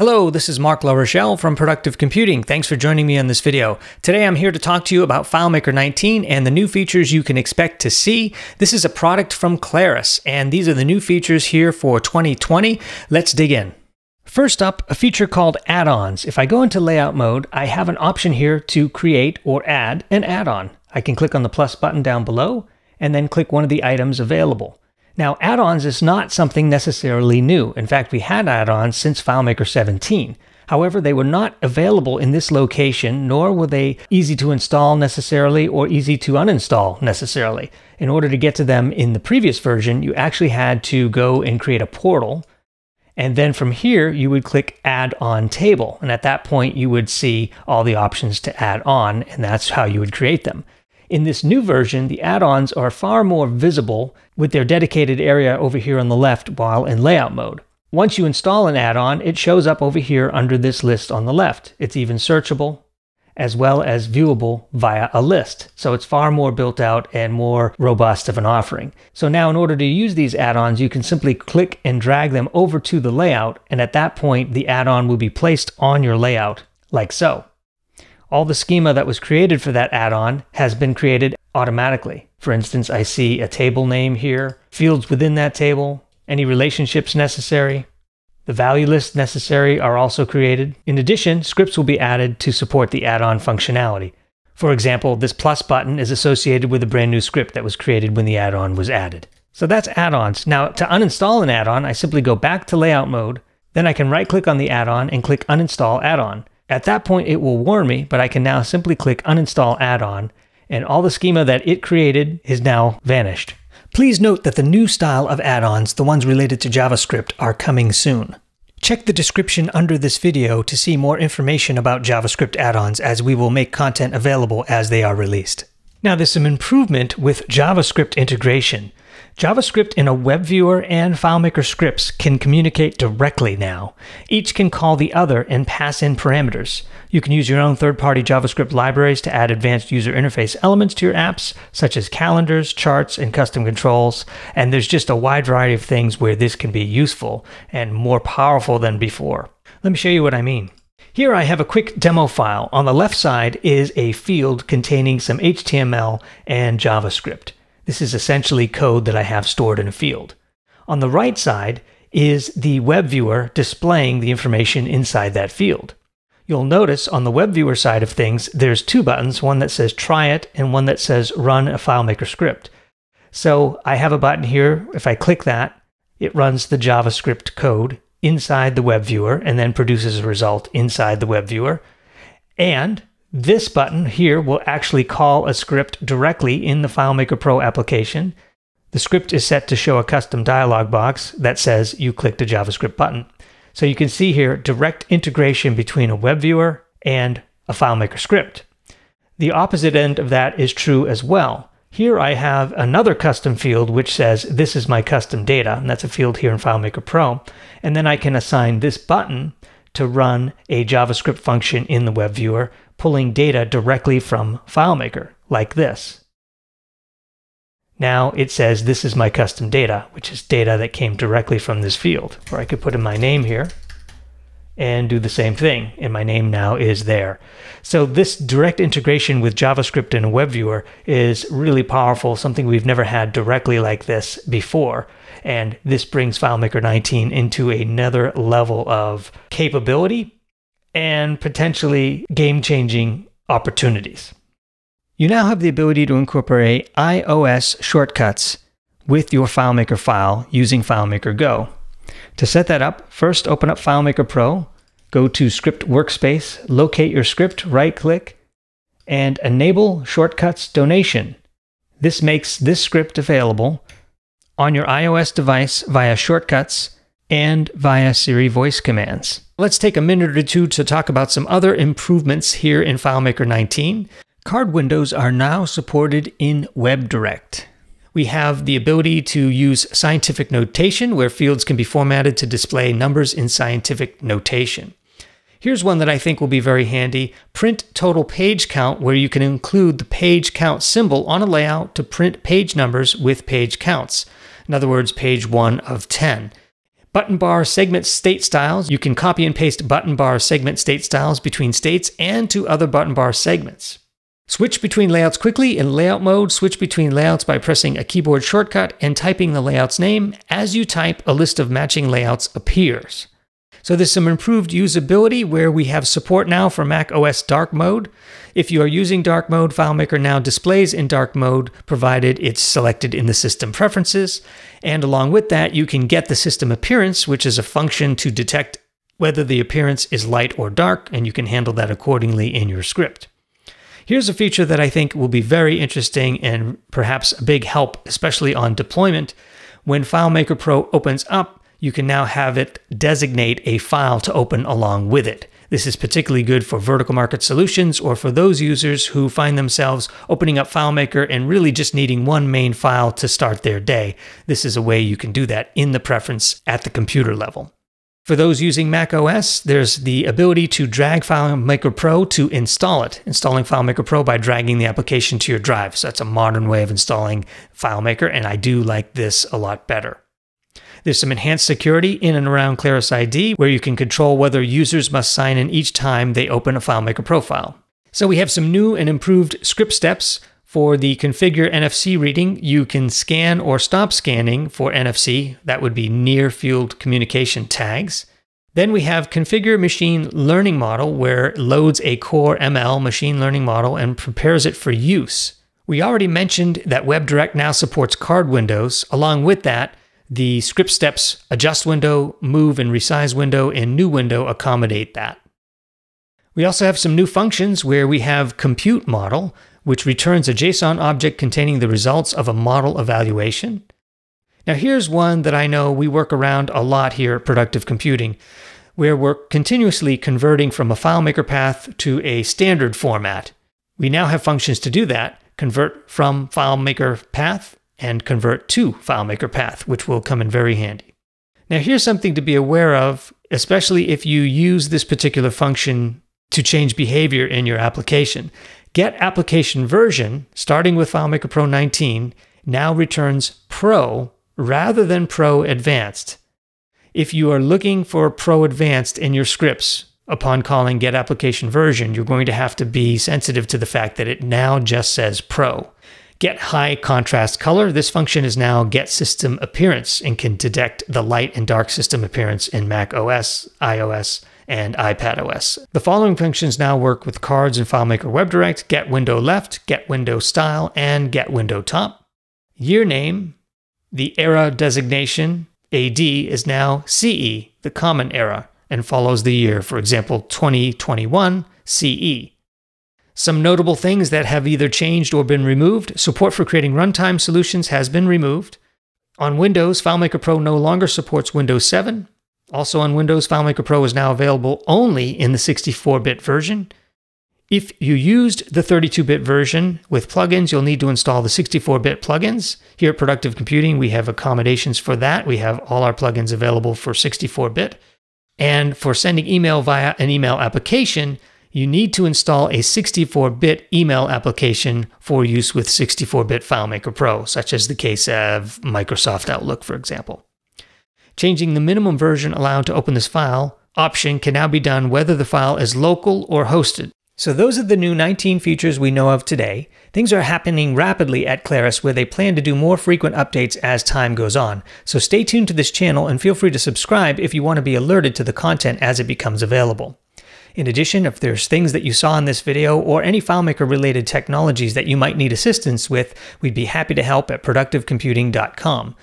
Hello, this is Mark LaRochelle from Productive Computing. Thanks for joining me on this video. Today I'm here to talk to you about FileMaker 19 and the new features you can expect to see. This is a product from Claris, and these are the new features here for 2020. Let's dig in. First up, a feature called add-ons. If I go into layout mode, I have an option here to create or add an add-on. I can click on the plus button down below and then click one of the items available. Now, add-ons is not something necessarily new. In fact, we had add-ons since FileMaker 17. However, they were not available in this location, nor were they easy to install necessarily or easy to uninstall necessarily. In order to get to them in the previous version, you actually had to go and create a portal. And then from here, you would click Add On Table. And at that point, you would see all the options to add on, and that's how you would create them. In this new version, the add-ons are far more visible with their dedicated area over here on the left while in layout mode. Once you install an add-on, it shows up over here under this list on the left. It's even searchable as well as viewable via a list. So it's far more built out and more robust of an offering. So now in order to use these add-ons, you can simply click and drag them over to the layout. And at that point, the add-on will be placed on your layout like so. All the schema that was created for that add-on has been created automatically. For instance, I see a table name here, fields within that table, any relationships necessary, the value lists necessary are also created. In addition, scripts will be added to support the add-on functionality. For example, this plus button is associated with a brand new script that was created when the add-on was added. So that's add-ons. Now, to uninstall an add-on, I simply go back to layout mode, then I can right-click on the add-on and click uninstall add-on. At that point, it will warn me, but I can now simply click Uninstall Add-on, and all the schema that it created is now vanished. Please note that the new style of add-ons, the ones related to JavaScript, are coming soon. Check the description under this video to see more information about JavaScript add-ons, as we will make content available as they are released. Now, there's some improvement with JavaScript integration. JavaScript in a web viewer and FileMaker scripts can communicate directly now. Each can call the other and pass in parameters. You can use your own third-party JavaScript libraries to add advanced user interface elements to your apps, such as calendars, charts, and custom controls. And there's just a wide variety of things where this can be useful and more powerful than before. Let me show you what I mean. Here I have a quick demo file. On the left side is a field containing some HTML and JavaScript. This is essentially code that I have stored in a field. On the right side is the web viewer displaying the information inside that field. You'll notice on the web viewer side of things, there's two buttons, one that says try it and one that says run a FileMaker script. So I have a button here. If I click that, it runs the JavaScript code inside the web viewer and then produces a result inside the web viewer. And this button here will actually call a script directly in the FileMaker Pro application. The script is set to show a custom dialog box that says you clicked a JavaScript button. So you can see here direct integration between a web viewer and a FileMaker script. The opposite end of that is true as well. Here I have another custom field which says this is my custom data, and that's a field here in FileMaker Pro. And then I can assign this button to run a JavaScript function in the web viewer, pulling data directly from FileMaker, like this. Now it says this is my custom data, which is data that came directly from this field. Or I could put in my name here and do the same thing, and my name now is there. So this direct integration with JavaScript in a web viewer is really powerful, something we've never had directly like this before. And this brings FileMaker 19 into another level of capability and potentially game-changing opportunities. You now have the ability to incorporate iOS shortcuts with your FileMaker file using FileMaker Go. To set that up, first open up FileMaker Pro, go to Script Workspace, locate your script, right-click, and enable Shortcuts Donation. This makes this script available on your iOS device via shortcuts and via Siri voice commands. Let's take a minute or two to talk about some other improvements here in FileMaker 19. Card windows are now supported in WebDirect. We have the ability to use scientific notation where fields can be formatted to display numbers in scientific notation. Here's one that I think will be very handy. Print total page count, where you can include the page count symbol on a layout to print page numbers with page counts. In other words, page 1 of 10. Button bar segment state styles. You can copy and paste button bar segment state styles between states and to other button bar segments. Switch between layouts quickly. In layout mode, switch between layouts by pressing a keyboard shortcut and typing the layout's name. As you type, a list of matching layouts appears. So there's some improved usability where we have support now for macOS Dark Mode. If you are using Dark Mode, FileMaker now displays in Dark Mode, provided it's selected in the system preferences. And along with that, you can get the system appearance, which is a function to detect whether the appearance is light or dark, and you can handle that accordingly in your script. Here's a feature that I think will be very interesting and perhaps a big help, especially on deployment. When FileMaker Pro opens up, you can now have it designate a file to open along with it. This is particularly good for vertical market solutions or for those users who find themselves opening up FileMaker and really just needing one main file to start their day. This is a way you can do that in the preference at the computer level. For those using macOS, there's the ability to drag FileMaker Pro to install it, installing FileMaker Pro by dragging the application to your drive. So that's a modern way of installing FileMaker, and I do like this a lot better. There's some enhanced security in and around Claris ID, where you can control whether users must sign in each time they open a FileMaker profile. So we have some new and improved script steps. For the configure NFC reading, you can scan or stop scanning for NFC. That would be near field communication tags. Then we have configure machine learning model, where it loads a Core ML machine learning model and prepares it for use. We already mentioned that WebDirect now supports card windows. Along with that, the script steps adjust window, move and resize window, and new window accommodate that. We also have some new functions where we have ComputeModel, which returns a JSON object containing the results of a model evaluation. Now here's one that I know we work around a lot here at Productive Computing, where we're continuously converting from a FileMaker path to a standard format. We now have functions to do that: convert from FileMaker path and convert to FileMaker path, which will come in very handy. Now here's something to be aware of, especially if you use this particular function to change behavior in your application. Get application version, starting with FileMaker Pro 19, now returns Pro rather than Pro Advanced. If you are looking for Pro Advanced in your scripts, upon calling get application version, you're going to have to be sensitive to the fact that it now just says Pro. Get high contrast color. This function is now get system appearance and can detect the light and dark system appearance in macOS, iOS, and iPadOS. The following functions now work with cards in FileMaker WebDirect: get window left, get window style, and get window top. Year name, the era designation, AD, is now CE, the common era, and follows the year, for example, 2021 CE. Some notable things that have either changed or been removed: support for creating runtime solutions has been removed. On Windows, FileMaker Pro no longer supports Windows 7. Also on Windows, FileMaker Pro is now available only in the 64-bit version. If you used the 32-bit version with plugins, you'll need to install the 64-bit plugins. Here at Productive Computing, we have accommodations for that. We have all our plugins available for 64-bit. And for sending email via an email application, you need to install a 64-bit email application for use with 64-bit FileMaker Pro, such as the case of Microsoft Outlook, for example. Changing the minimum version allowed to open this file option can now be done whether the file is local or hosted. So those are the new 19 features we know of today. Things are happening rapidly at Claris, where they plan to do more frequent updates as time goes on. So stay tuned to this channel and feel free to subscribe if you want to be alerted to the content as it becomes available. In addition, if there's things that you saw in this video or any FileMaker related technologies that you might need assistance with, we'd be happy to help at productivecomputing.com.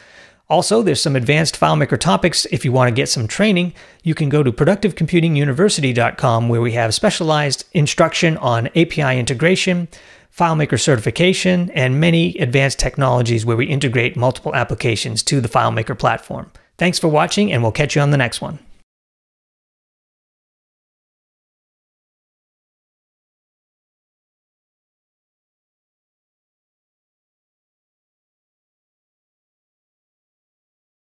Also, there's some advanced FileMaker topics. If you want to get some training, you can go to productivecomputinguniversity.com, where we have specialized instruction on API integration, FileMaker certification, and many advanced technologies where we integrate multiple applications to the FileMaker platform. Thanks for watching, and we'll catch you on the next one.